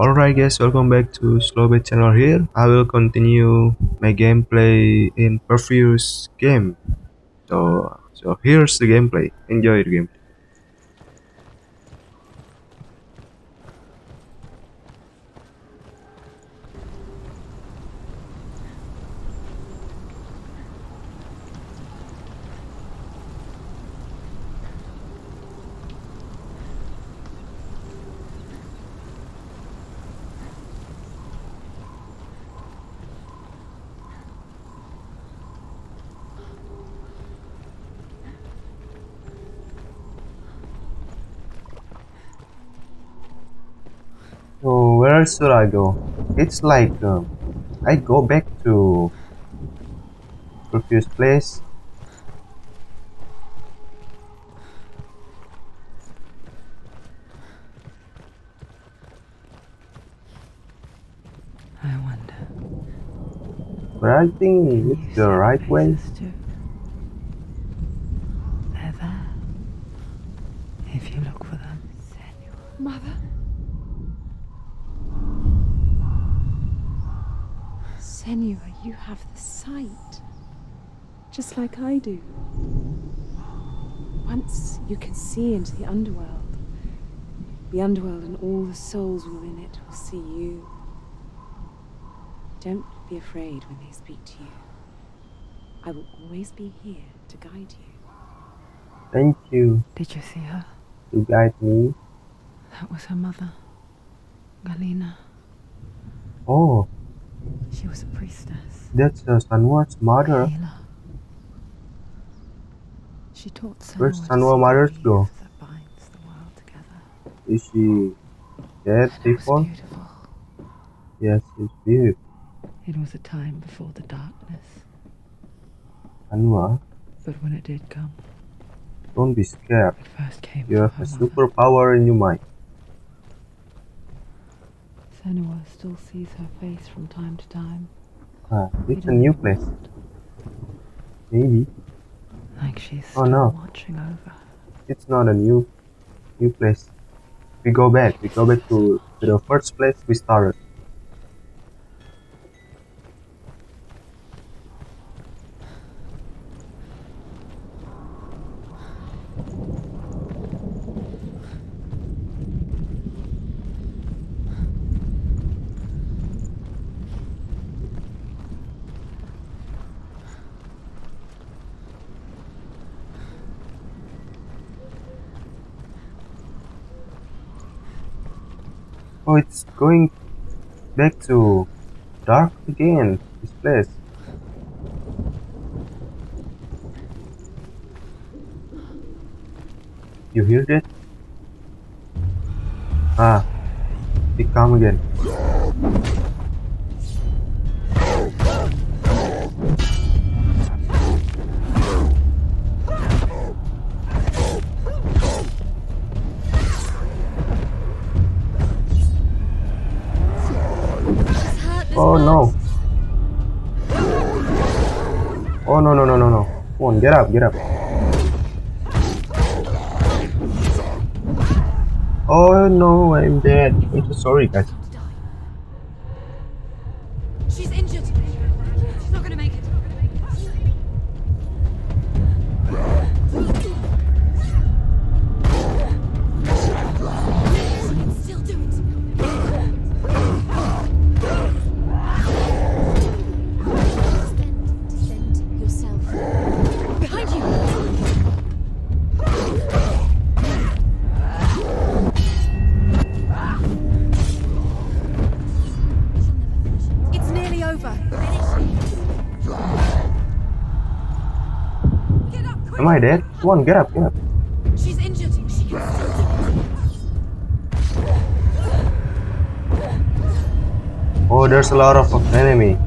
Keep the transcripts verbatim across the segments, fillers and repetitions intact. Alright guys, welcome back to Slowbat channel. Here I will continue my gameplay in previous game. So, so here's the gameplay. Enjoy the game. So where should I go? It's like um, I go back to previous place. I wonder. But I think it's the right way. They're there. If you look for them, Mother. Senua, you have the sight, just like I do. Once you can see into the underworld, the underworld and all the souls within it will see you. Don't be afraid when they speak to you. I will always be here to guide you. Thank you. Did you see her? To guide me? That was her mother, Galina. Oh. She was a priestess. That's uh, Sanua's mother. Ayla. She taught Sanua. Where's Sanua's mother's go? That binds the world together. Is she dead before? Yes, she's beautiful. It was a time before the darkness. Sanua. But when it did come, don't be scared. It first came you have a superpower in your mind. Senua still sees her face from time to time. Ah, it's a new place. Maybe. Like she's still oh, no. watching over. It's not a new new place. We go back. We go back to, to the first place we started. Oh, it's going back to dark again, this place. You hear that? Ah, it come again. Oh no! Oh no no no no no! Come on, get up, get up! Oh no, I'm dead. I'm so sorry, guys. She's injured. She's not gonna make it. Am I dead? Come on, get up, get up. She's injured. She can still do it. Oh, there's a lot of enemy.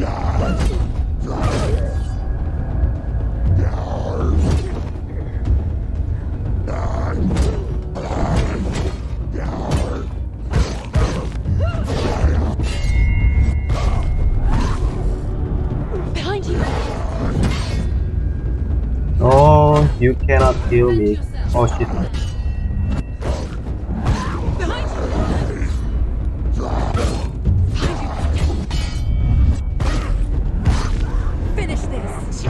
Yeah. You cannot kill me. Oh shit. Finish this.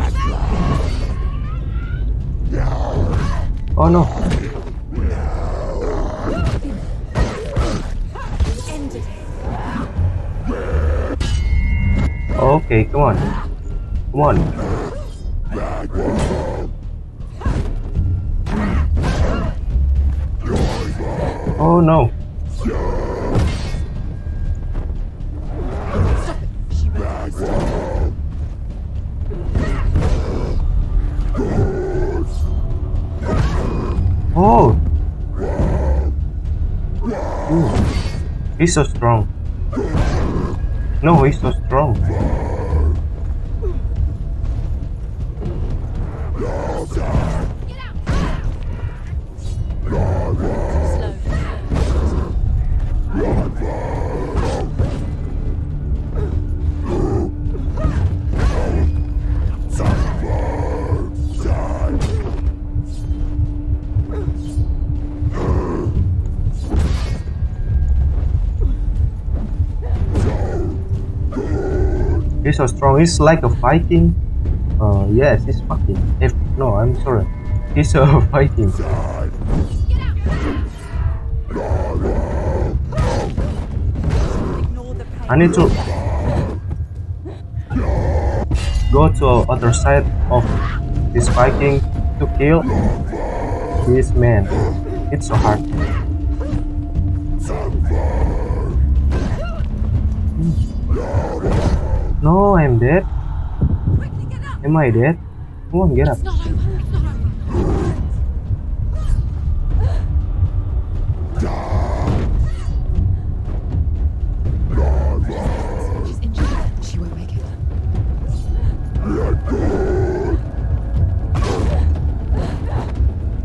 Oh no. Okay, come on. Come on. Oh no! Oh! Ooh. He's so strong. No, he's so strong. He's so strong. He's like a Viking. Uh, yes, he's fucking. If no, I'm sorry. He's a Viking. I need to go to other side of this Viking to kill this man. It's so hard. No, I'm dead. Am I dead? Come on, get up.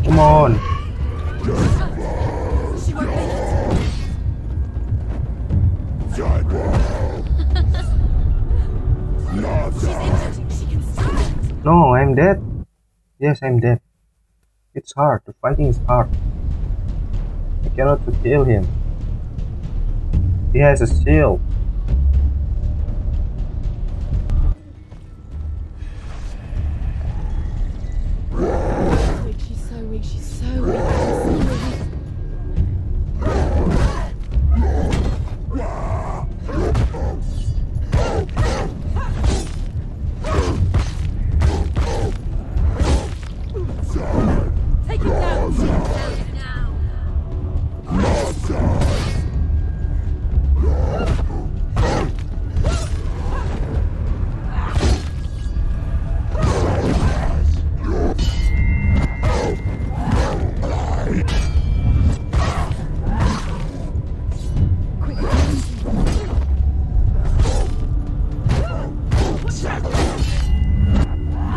Come on. No, I'm dead. Yes, I'm dead. It's hard. The fighting is hard. I cannot kill him. He has a shield. She's so weak. She's so weak.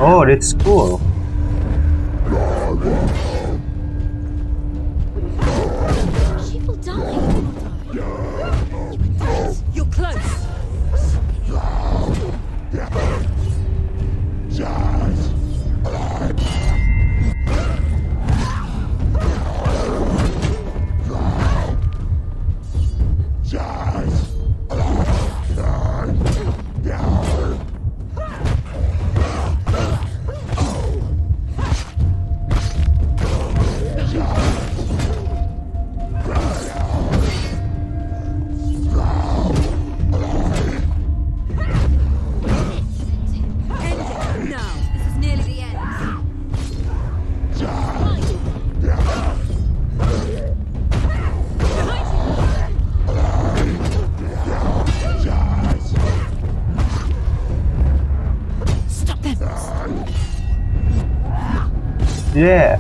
Oh, that's cool. People die. You're close. Yeah.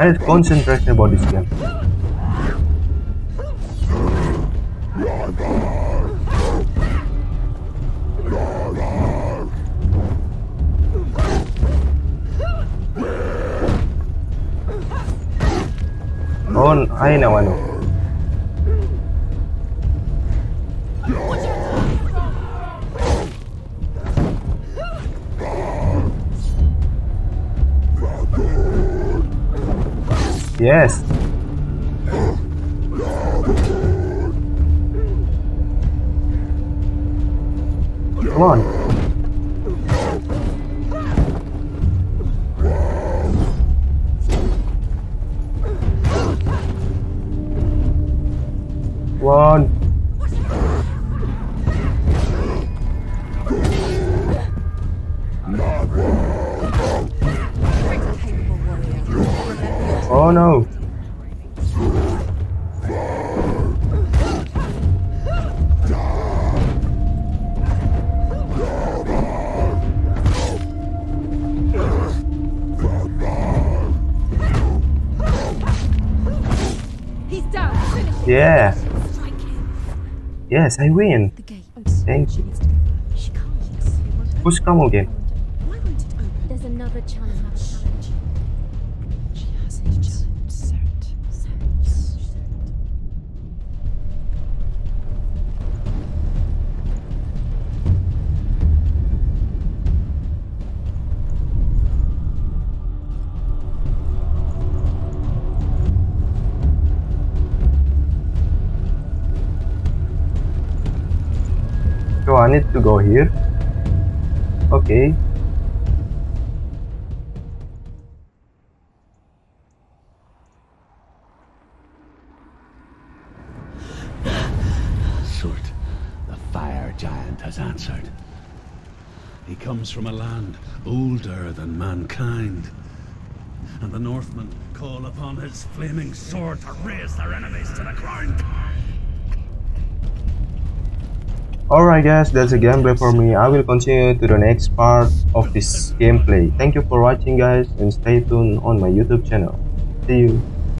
and concentrate on body scan. Oh, I know, I know. Yes. Come on. Come on. Oh no! He's down. Yeah. Yes, I win. Thank you. Push come again. There's another challenge. So I need to go here. Okay. Surt, the fire giant, has answered. He comes from a land older than mankind. And the Northmen call upon his flaming sword to raise their enemies to the ground. Alright guys, that's a gameplay for me. I will continue to the next part of this gameplay. Thank you for watching guys, and stay tuned on my YouTube channel. See you.